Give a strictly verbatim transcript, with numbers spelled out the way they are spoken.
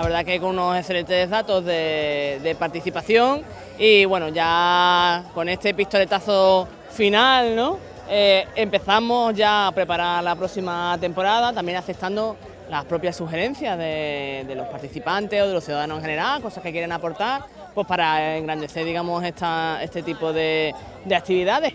La verdad que con unos excelentes datos de, de participación y bueno, ya con este pistoletazo final, ¿no? Eh, empezamos ya a preparar la próxima temporada, también aceptando las propias sugerencias de, de los participantes o de los ciudadanos en general, cosas que quieren aportar, pues para engrandecer, digamos, esta, este tipo de, de actividades.